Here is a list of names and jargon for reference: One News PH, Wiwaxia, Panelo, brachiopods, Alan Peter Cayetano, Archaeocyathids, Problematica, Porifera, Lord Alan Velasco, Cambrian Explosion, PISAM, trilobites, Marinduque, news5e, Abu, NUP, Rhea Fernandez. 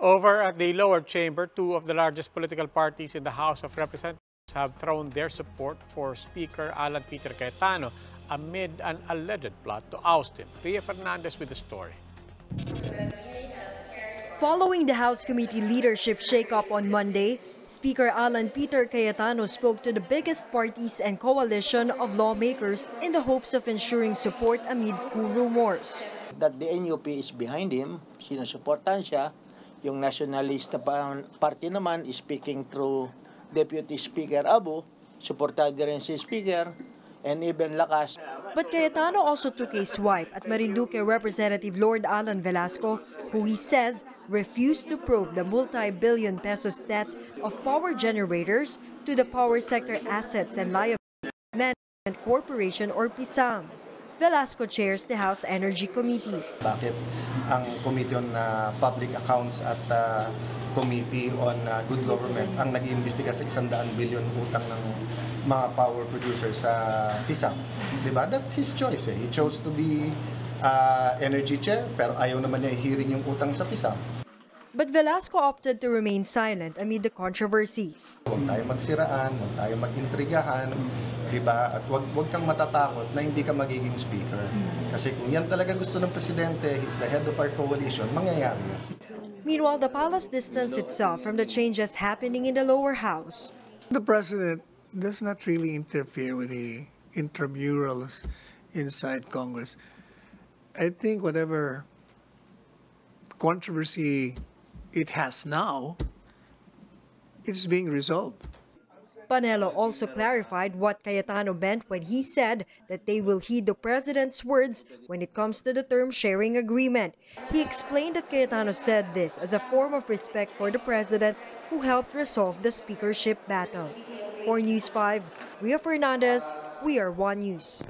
Over at the lower chamber, two of the largest political parties in the House of Representatives have thrown their support for Speaker Alan Peter Cayetano amid an alleged plot to oust him. Rhea Fernandez with the story. Following the House Committee leadership shakeup on Monday, Speaker Alan Peter Cayetano spoke to the biggest parties and coalition of lawmakers in the hopes of ensuring support amid coup rumors. That the NUP is behind him, sinusuportan siya. Yung nationalist party naman is speaking through Deputy Speaker Abu, supported rin si Speaker, and even Lakas. But Cayetano also took a swipe at Marinduque Representative Lord Alan Velasco, who he says refused to probe the multi-billion pesos debt of power generators to the Power Sector Assets and Liabilities Management Corporation or PISAM. Velasco chairs the House Energy Committee. Bakit ang Committee on Public Accounts at Committee on Good Government ang nag-iimbestiga sa 100 billion utang ng mga power producers sa PISA? Diba? That's his choice. Eh. He chose to be energy chair, pero ayaw naman niya i-hearing yung utang sa PISA. But Velasco opted to remain silent amid the controversies. Huwag tayo magsiraan, huwag tayo mag-intrigahan, diba? At huwag kang matatakot na hindi ka magiging speaker. Kasi kung yan talaga gusto ng presidente, he's the head of our coalition, mangyayari. Meanwhile, the palace distanced itself from the changes happening in the lower house. The president does not really interfere with the intramurals inside Congress. I think whatever controversy it has now, it's being resolved. Panelo also clarified what Cayetano meant when he said that they will heed the president's words when it comes to the term sharing agreement. He explained that Cayetano said this as a form of respect for the president who helped resolve the speakership battle. For News 5, Rhea Fernandez, we are One News.